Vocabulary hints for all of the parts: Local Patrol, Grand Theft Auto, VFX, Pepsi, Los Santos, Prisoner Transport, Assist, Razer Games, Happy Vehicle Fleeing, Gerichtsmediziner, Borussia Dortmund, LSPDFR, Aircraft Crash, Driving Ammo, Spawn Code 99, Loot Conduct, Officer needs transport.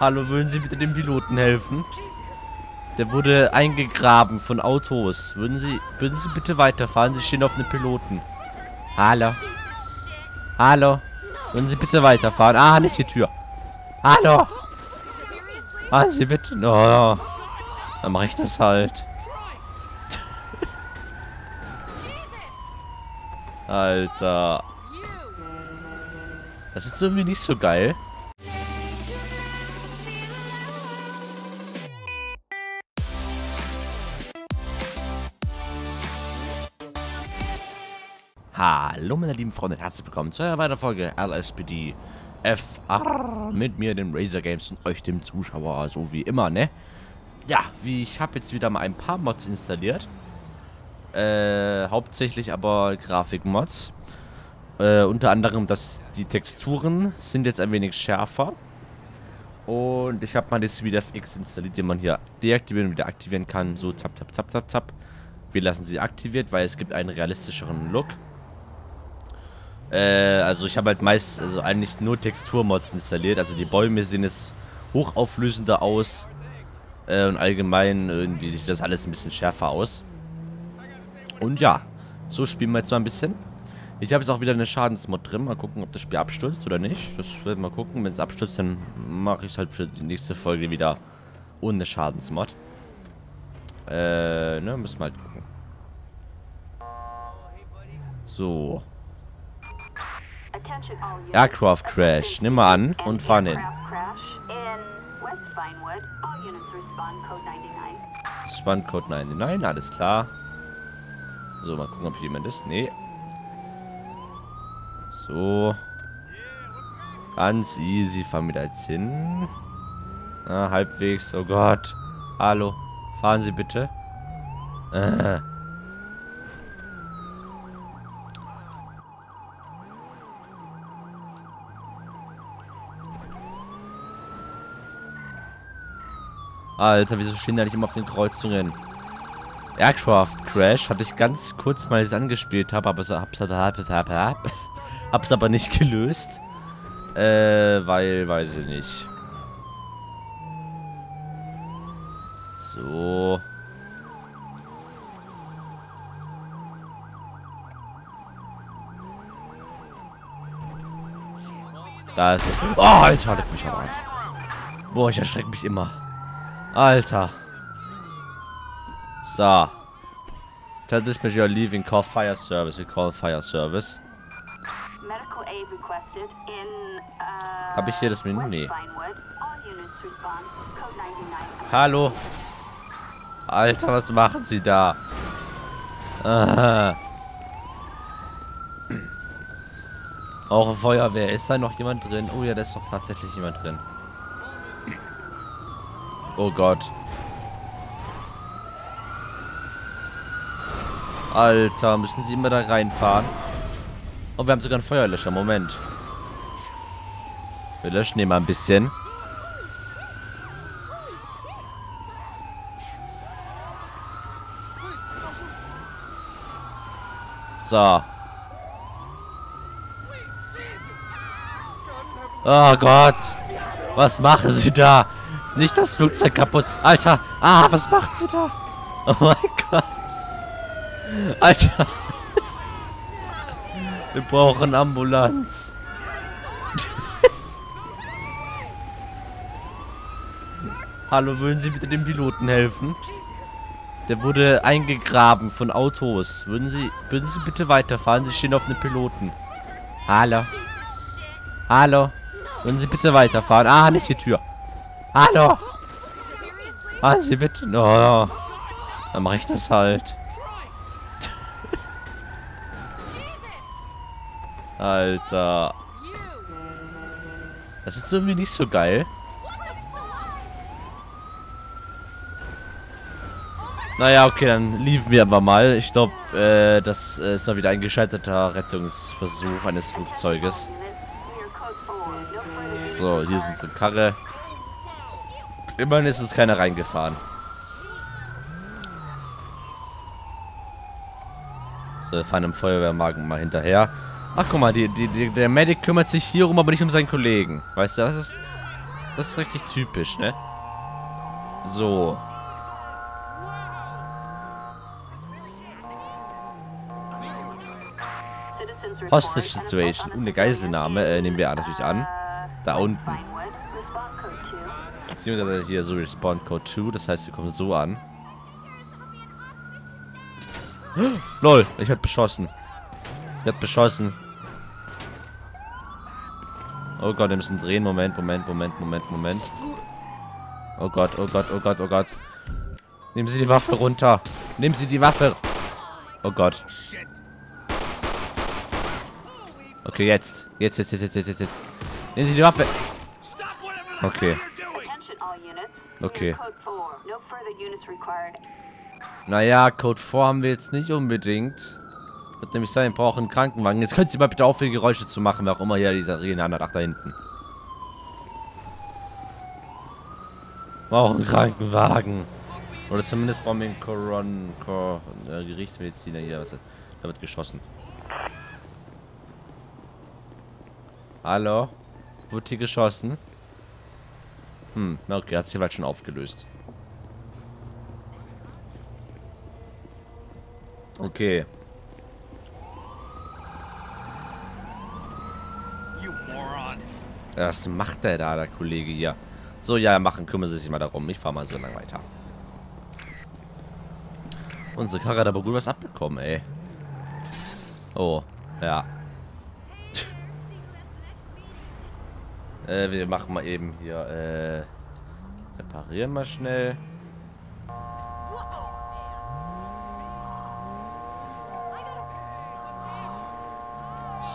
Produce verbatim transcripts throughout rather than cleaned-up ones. Hallo, würden Sie bitte dem Piloten helfen? Der wurde eingegraben von Autos. Würden Sie, würden Sie bitte weiterfahren? Sie stehen auf einem Piloten. Hallo. Hallo. Würden Sie bitte weiterfahren? Ah, nicht die Tür. Hallo. Fahren Sie bitte. Oh, dann mache ich das halt. Alter. Das ist irgendwie nicht so geil. Hallo meine lieben Freunde, herzlich willkommen zu einer weiteren Folge L S P D F R mit mir, dem Razer Games und euch, dem Zuschauer, so wie immer, ne? Ja, wie ich habe jetzt wieder mal ein paar Mods installiert, äh, hauptsächlich aber Grafikmods, äh, unter anderem, dass die Texturen sind jetzt ein wenig schärfer und ich habe mal das V F X installiert, den man hier deaktivieren und wieder aktivieren kann, so zap, zap, zap, zap, zap. Wir lassen sie aktiviert, weil es gibt einen realistischeren Look. Äh, also ich habe halt meist, also eigentlich nur Texturmods installiert, also die Bäume sehen es hochauflösender aus äh, und allgemein irgendwie sieht das alles ein bisschen schärfer aus. Und ja, so spielen wir jetzt mal ein bisschen. Ich habe jetzt auch wieder eine Schadensmod drin, mal gucken, ob das Spiel abstürzt oder nicht. Das werden wir mal gucken, wenn es abstürzt, dann mache ich es halt für die nächste Folge wieder ohne Schadensmod. Äh, ne, müssen wir halt gucken. So. Aircraft Crash, nimm mal an und fahren hin. Spawn Code neunundneunzig, alles klar. So, mal gucken, ob hier jemand ist. Nee. So. Ganz easy, fahren wir da jetzt hin. Ah, halbwegs, oh Gott. Hallo, fahren Sie bitte. Äh. Alter, wieso stehen da nicht immer auf den Kreuzungen? Aircraft Crash hatte ich ganz kurz, mal als ich es angespielt habe, aber hab's, hab's, hab's, hab's aber nicht gelöst. Äh, weil, weiß ich nicht. So. Da ist es. Oh, Alter, leck mich am Arsch. Boah, ich erschrecke mich immer. Alter. So. Tell this man you are leaving. Call fire service. We call fire service. Medical aid requested in, uh, hab ich hier das Menü? Nee. Hallo. Alter, was machen Sie da? Aha. Auch Feuerwehr. Ist da noch jemand drin? Oh ja, da ist doch tatsächlich jemand drin. Oh Gott. Alter, müssen Sie immer da reinfahren? Oh, wir haben sogar einen Feuerlöscher. Moment. Wir löschen den mal ein bisschen. So. Oh Gott. Was machen Sie da? Nicht das Flugzeug kaputt. Alter. Ah, was macht sie da? Oh mein Gott. Alter. Wir brauchen Ambulanz. Hallo, würden Sie bitte dem Piloten helfen? Der wurde eingegraben von Autos. Würden Sie, würden Sie bitte weiterfahren? Sie stehen auf einem Piloten. Hallo. Hallo. Würden Sie bitte weiterfahren? Ah, nicht die Tür. Hallo. Fahren Sie bitte. Oh, dann mache ich das halt. Alter. Das ist irgendwie nicht so geil. Naja, okay, dann liefen wir aber mal. Ich glaube, äh, das äh, ist mal wieder ein gescheiterter Rettungsversuch eines Flugzeuges. So, hier ist unsere Karre. Immerhin ist uns keiner reingefahren. So, wir fahren im Feuerwehrwagen mal hinterher. Ach, guck mal, die, die, der Medic kümmert sich hier um, aber nicht um seinen Kollegen. Weißt du, das ist... Das ist richtig typisch, ne? So. Hostage Situation. Und eine Geiselnahme äh, nehmen wir natürlich an. Da unten. Beziehungsweise hier so Spawn Code zwei. Das heißt, wir kommen so an. Lol, ich werd beschossen. Ich werd beschossen. Oh Gott, wir müssen drehen. Moment, Moment, Moment, Moment, Moment. Oh Gott, oh Gott, oh Gott, oh Gott. Nehmen Sie die Waffe runter. Nehmen Sie die Waffe. Oh Gott. Okay, jetzt. Jetzt, jetzt, jetzt, jetzt, jetzt, jetzt. Nehmen Sie die Waffe. Okay. Okay. Naja, Code vier haben wir jetzt nicht unbedingt. Wird nämlich sein, wir brauchen einen Krankenwagen. Jetzt könnt ihr mal bitte aufhören, Geräusche zu machen, wer auch immer hier dieser Regenhahn hat, da hinten. Wir brauchen einen Krankenwagen. Oder zumindest brauchen wir einen Koron... Kor, äh, Gerichtsmediziner hier. Was, da wird geschossen. Hallo? Wurde hier geschossen? Hm, na okay, hat sich bald schon aufgelöst. Okay. Was macht der da, der Kollege hier? So, ja, machen, kümmern Sie sich mal darum. Ich fahr mal so lang weiter. Unsere Karre hat aber gut was abbekommen, ey. Oh, ja. äh, wir machen mal eben hier, äh... reparieren mal schnell.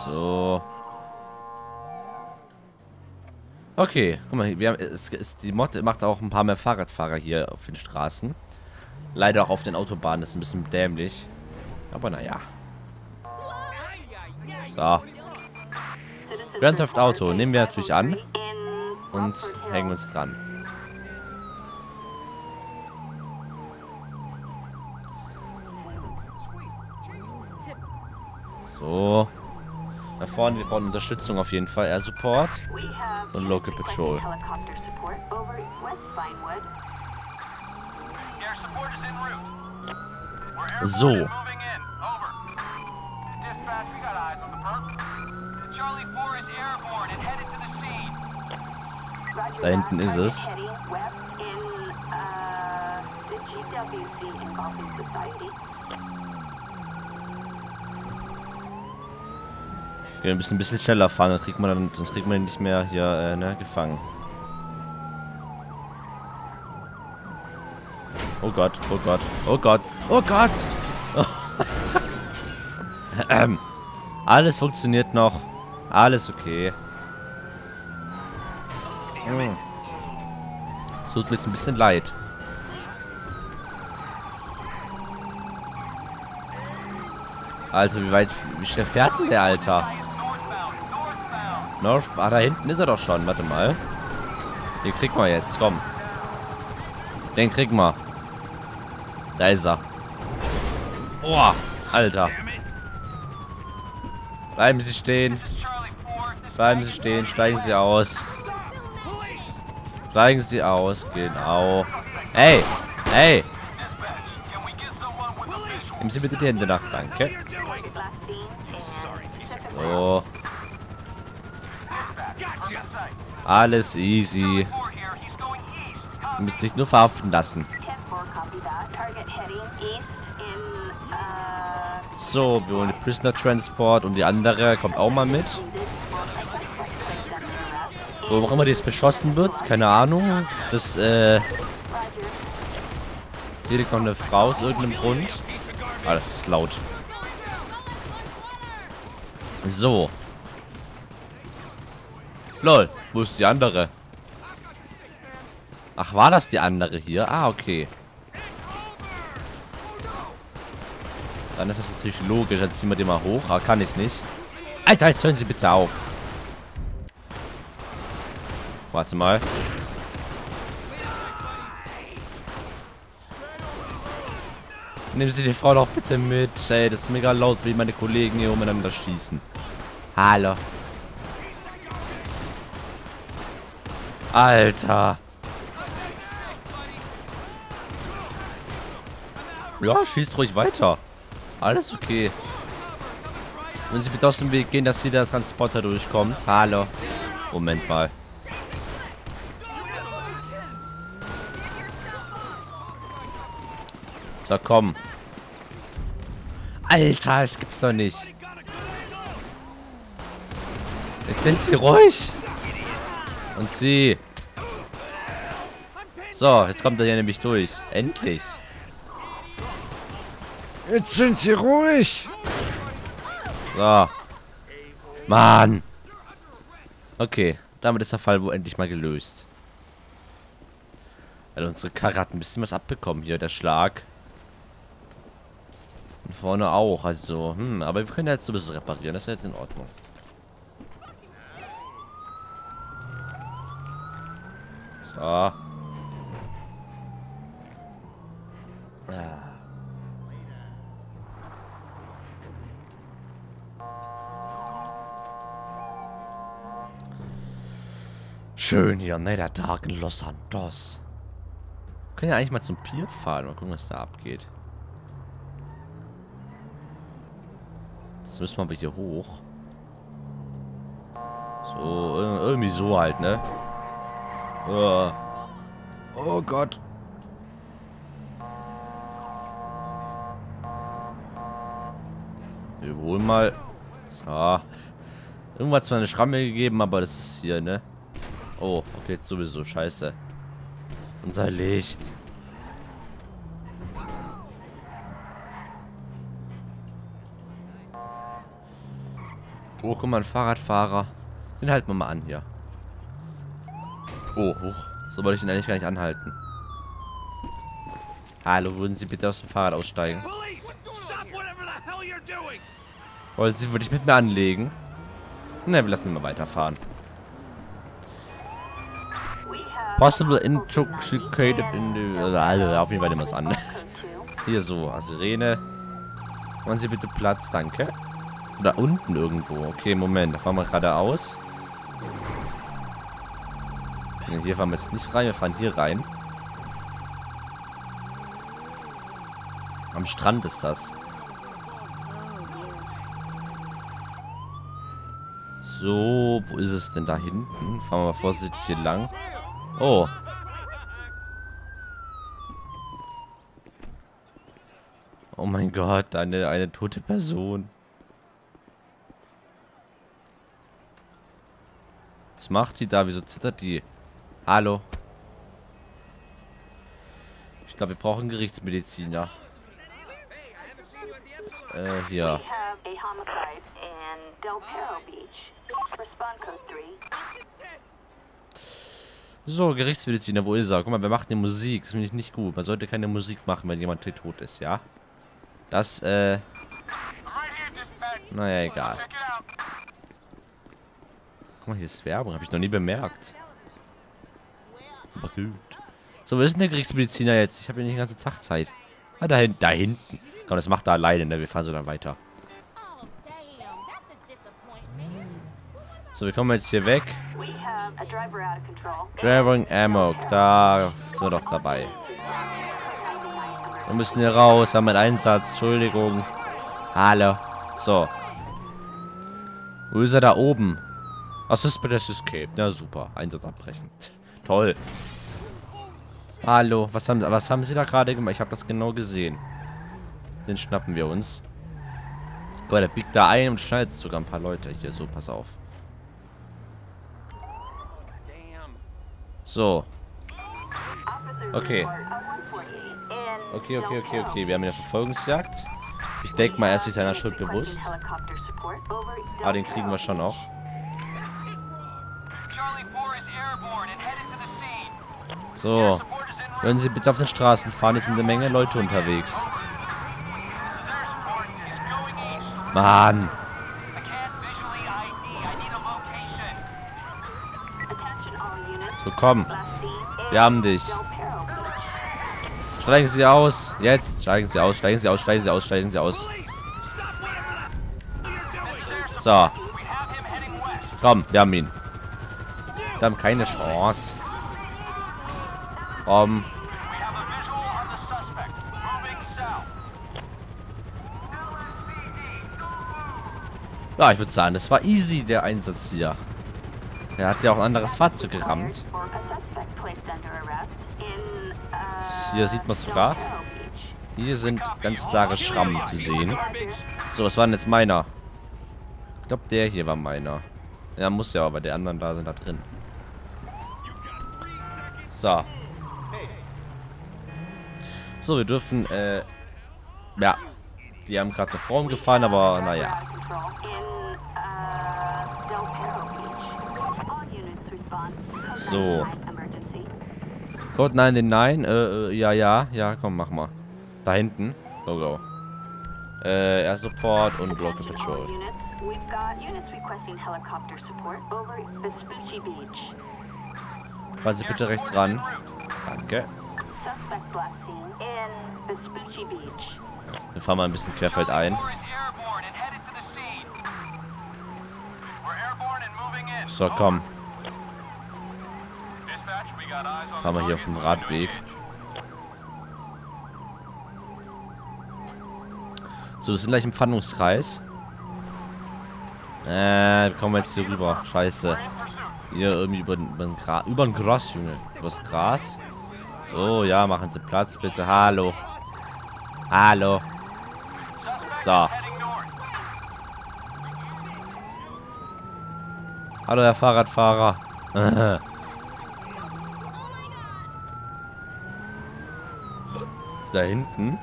So... Okay, guck mal, wir haben, es, es, die Mod macht auch ein paar mehr Fahrradfahrer hier auf den Straßen. Leider auch auf den Autobahnen, das ist ein bisschen dämlich. Aber naja. So. Grand Theft Auto nehmen wir natürlich an. Und hängen uns dran. So. Da vorne, wir brauchen Unterstützung auf jeden Fall. Air Support und Local Patrol. So. Da hinten ist es. Wir müssen ein bisschen schneller fahren, dann kriegt man dann, sonst kriegt man ihn nicht mehr hier äh, ne, gefangen. Oh Gott, oh Gott, oh Gott, oh Gott! Oh. ähm, alles funktioniert noch. Alles okay. Es tut mir jetzt ein bisschen leid. Also wie weit, wie schnell fährt denn der Alter? North, ah, da hinten ist er doch schon. Warte mal. Den kriegt man jetzt. Komm. Den kriegt man. Da ist er. Oh, Alter. Bleiben Sie stehen. Bleiben Sie stehen. Steigen Sie aus. Steigen Sie aus. Genau. Hey. Hey. Nehmen Sie bitte die Hände nach. Danke. So. Alles easy. Ihr müsst sich nur verhaften lassen. So, wir holen den Prisoner Transport und die andere kommt auch mal mit. Wo auch immer die jetzt beschossen wird, keine Ahnung. Das, äh... hier kommt eine Frau aus irgendeinem Grund. Ah, das ist laut. So. Lol, wo ist die andere? Ach, war das die andere hier? Ah, okay. Dann ist das natürlich logisch. Dann ziehen wir die mal hoch. Ah, kann ich nicht. Alter, jetzt hören Sie bitte auf. Warte mal. Nehmen Sie die Frau doch bitte mit. Ey, das ist mega laut, wie meine Kollegen hier umeinander schießen. Hallo. Alter. Ja, schießt ruhig weiter. Alles okay. Wenn Sie bitte aus dem Weg gehen, dass hier der Transporter durchkommt. Hallo. Moment mal. So, komm. Alter, das gibt's doch nicht. Jetzt sind sie ruhig. Und sie. So, jetzt kommt er hier nämlich durch. Endlich. Jetzt sind sie ruhig. So. Mann. Okay, damit ist der Fall wohl endlich mal gelöst. Also unsere Karre hat ein bisschen was abbekommen hier, der Schlag. Und vorne auch, also, hm, aber wir können ja jetzt so ein bisschen reparieren, das ist ja jetzt in Ordnung. So. Ah. Schön hier, ne, der Tag in Los Santos. Wir können ja eigentlich mal zum Pier fahren, mal gucken, was da abgeht. Jetzt müssen wir aber hier hoch. So, irgendwie so halt, ne? Oh, oh Gott. Wir holen mal. So. Irgendwo hat es mal eine Schramme gegeben, aber das ist hier, ne? Oh, okay, jetzt sowieso. Scheiße. Unser Licht. Oh, guck mal, ein Fahrradfahrer. Den halten wir mal an hier. Oh, hoch. So wollte ich ihn eigentlich gar nicht anhalten. Hallo, würden Sie bitte aus dem Fahrrad aussteigen? Wollen Sie wirklich mit mir anlegen? Na, wir lassen ihn mal weiterfahren. Possible intoxicated in the... Also, auf jeden Fall nehmen wir es an. Hier so, Sirene. Machen Sie bitte Platz, danke. So, da unten irgendwo. Okay, Moment, da fahren wir geradeaus. Hier fahren wir jetzt nicht rein, wir fahren hier rein. Am Strand ist das. So, wo ist es denn da hinten? Fahren wir mal vorsichtig hier lang. Oh. Oh mein Gott, eine, eine tote Person. Was macht die da? Wieso zittert die? Hallo. Ich glaube, wir brauchen einen Gerichtsmediziner. Äh, hier. So, Gerichtsmediziner, wo ist er? Guck mal, wir machen die Musik. Das finde ich nicht gut. Man sollte keine Musik machen, wenn jemand tot ist, ja? Das, äh... naja, egal. Guck mal, hier ist Werbung. Habe ich noch nie bemerkt. Aber gut. So, wir sind der Gerichtsmediziner jetzt. Ich habe ja nicht den ganzen Tag Zeit. Ah, da hinten. Da hinten. Komm, das macht er alleine, ne? Wir fahren so dann weiter. So, wir kommen jetzt hier weg. Driving Ammo. Da sind wir doch dabei. Wir müssen hier raus. Haben einen Einsatz. Entschuldigung. Hallo. So. Wo ist er da oben? Assist bei der Escape. Na super. Einsatz abbrechen. Toll. Hallo. Was haben, was haben Sie da gerade gemacht? Ich habe das genau gesehen. Den schnappen wir uns. Gott, der biegt da ein und schneidet sogar ein paar Leute hier. So, pass auf. So. Okay. Okay, okay, okay, okay. Wir haben eine Verfolgungsjagd. Ich denke mal, er ist sich seiner Schuld bewusst. Ah, den kriegen wir schon auch. So. Wenn Sie bitte auf den Straßen fahren, ist eine Menge Leute unterwegs. Mann. So, komm. Wir haben dich. Steigen Sie aus. Jetzt. Steigen Sie aus. Steigen Sie aus. Steigen Sie aus. Steigen Sie aus. So. Komm, wir haben ihn. Wir haben keine Chance. Um. Ja, ich würde sagen, das war easy, der Einsatz hier. Er hat ja auch ein anderes Fahrzeug gerammt. Hier sieht man es sogar. Hier sind ganz klare Schrammen zu sehen. So, was war denn jetzt meiner? Ich glaube, der hier war meiner. Ja, muss ja, aber die anderen da sind da drin. So. So, wir dürfen, äh... ja. Die haben gerade eine Frau umgefahren, aber naja. So. Code neunundneunzig, äh, ja, ja, ja, komm, mach mal. Da hinten. Go, go. Äh, Air Support und Local Patrol. Fahren Sie bitte rechts ran. Danke. Wir fahren mal ein bisschen querfeld ein. So, komm. Fahren wir hier auf dem Radweg. So, wir sind gleich im Fahndungskreis. Äh, wir kommen jetzt hier rüber. Scheiße. Hier irgendwie über den Gras. Über den Gras, Junge. Über das Gras. So, ja, machen Sie Platz, bitte. Hallo. Hallo. So. Hallo, Herr Fahrradfahrer. Da hinten.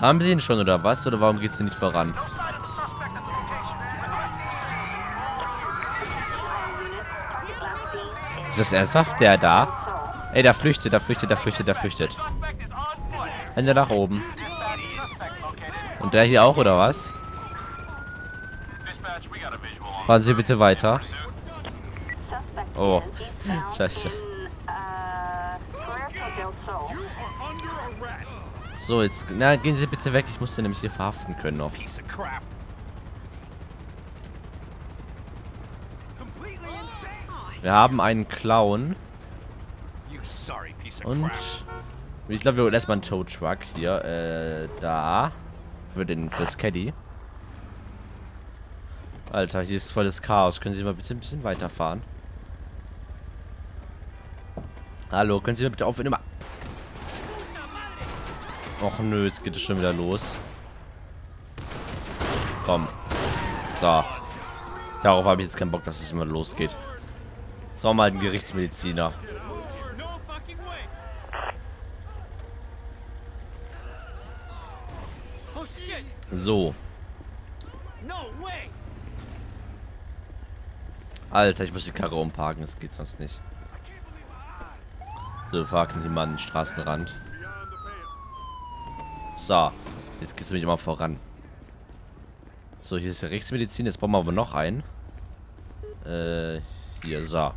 Haben Sie ihn schon oder was? Oder warum geht's denn nicht voran? Ist das ernsthaft der da? Ey, der flüchtet, der flüchtet, der flüchtet, der flüchtet. Hände nach oben. Und der hier auch oder was? Fahren Sie bitte weiter. Oh, scheiße. So, jetzt... Na, gehen Sie bitte weg. Ich muss den nämlich hier verhaften können noch. Wir haben einen Clown. Und... Ich glaube, wir holen erstmal einen Tow Truck hier. Äh, da. Für den fürs Caddy. Alter, hier ist volles Chaos. Können Sie mal bitte ein bisschen weiterfahren? Hallo, können Sie mir bitte aufhören immer... Och nö, jetzt geht es schon wieder los. Komm. So. Darauf habe ich jetzt keinen Bock, dass es immer losgeht. Jetzt war mal ein Gerichtsmediziner. So. Alter, ich muss die Karre umparken, das geht sonst nicht. So, wir parken hier mal an den Straßenrand. So, jetzt geht es nämlich immer voran. So, hier ist der Rechtsmedizin. Jetzt brauchen wir aber noch einen. Äh, hier, so.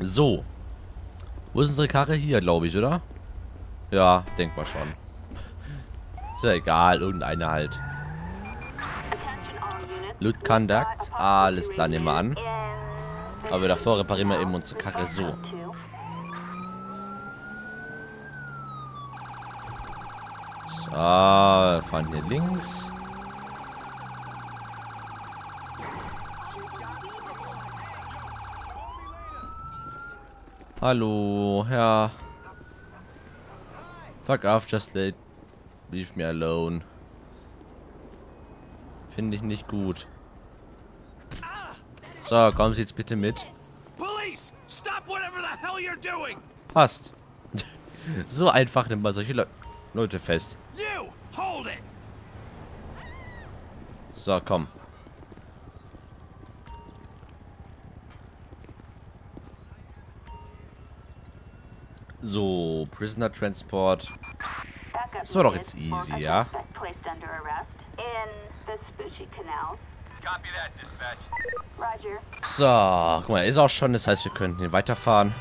So. Wo ist unsere Karre? Hier, glaube ich, oder? Ja, denk mal schon. Ist ja egal, irgendeine halt. Loot Conduct. Alles klar, nehmen wir an. Aber davor reparieren wir eben unsere Karre so. Ah, wir fahren hier links. Hallo, Herr. Fuck off, just leave me alone. Finde ich nicht gut. So, kommen Sie jetzt bitte mit. Passt. So einfach nimmt man solche Le Leute fest. So, komm. So, Prisoner Transport. Das war doch jetzt easy, ja? So, guck mal, ist auch schon. Das heißt, wir könnten hier weiterfahren.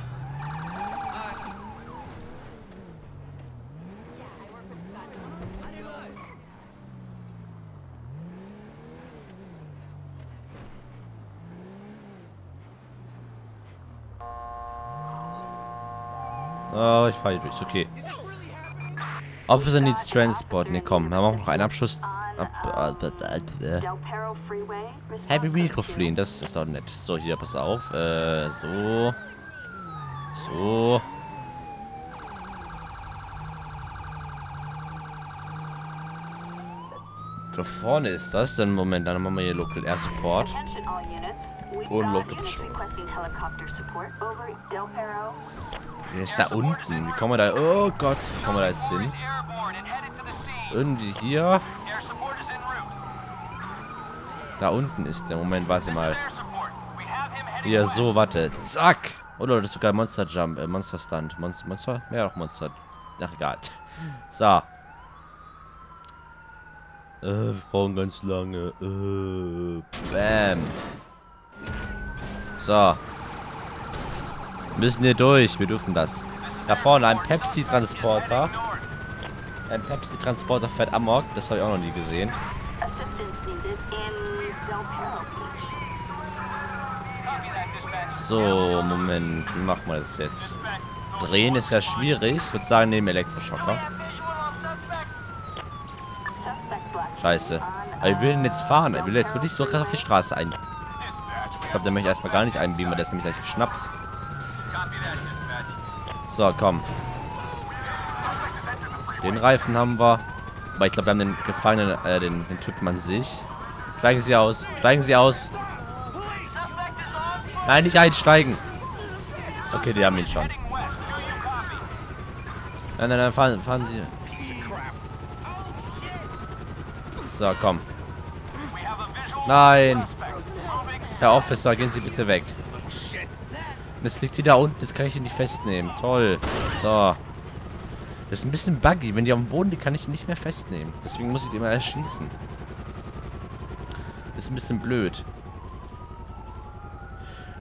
Oh, ich fahre hier durch, okay. Officer needs transport. Ne, komm, wir haben auch noch einen Abschuss. Ab, äh, Happy Vehicle Fleeing, das ist doch nett. So, hier, pass auf. Äh, so. So. Da vorne ist das. Dann Moment, dann machen wir hier Local Air Support. Und Local Patrol. Der ist da unten. Wie kommen wir da? Oh Gott, wie kommen wir da jetzt hin? Irgendwie hier. Da unten ist der. Moment, warte mal. Hier, so, warte. Zack! Oder das ist sogar Monster Jump, äh, Monster Stunt. Monster, Monster? Ja, doch Monster. Ach, egal. So. Äh, wir brauchen ganz lange. Äh, bam. So. Wir müssen hier durch. Wir dürfen das. Da vorne ein Pepsi-Transporter. Ein Pepsi-Transporter fährt amok. Das habe ich auch noch nie gesehen. So, Moment. Wie machen wir das jetzt? Drehen ist ja schwierig. Ich würde sagen, nehmen Elektroschocker. Scheiße. Aber ich will den jetzt fahren. Ich will jetzt wirklich so krass auf die Straße ein. Ich glaube, der möchte erstmal gar nicht einbeamen. Der ist nämlich gleich geschnappt. So, komm. Den Reifen haben wir. Aber ich glaube, wir haben den Gefangenen, äh, den, den Typen an sich. Steigen Sie aus. Steigen Sie aus. Nein, nicht einsteigen. Okay, die haben ihn schon. Nein, nein, nein, fahren, fahren Sie. So, komm. Nein. Herr Officer, gehen Sie bitte weg. Jetzt liegt die da unten. Jetzt kann ich ihn nicht festnehmen. Toll. So. Das ist ein bisschen buggy. Wenn die auf dem Boden liegt, kann ich ihn nicht mehr festnehmen. Deswegen muss ich die immer erschießen. Das ist ein bisschen blöd.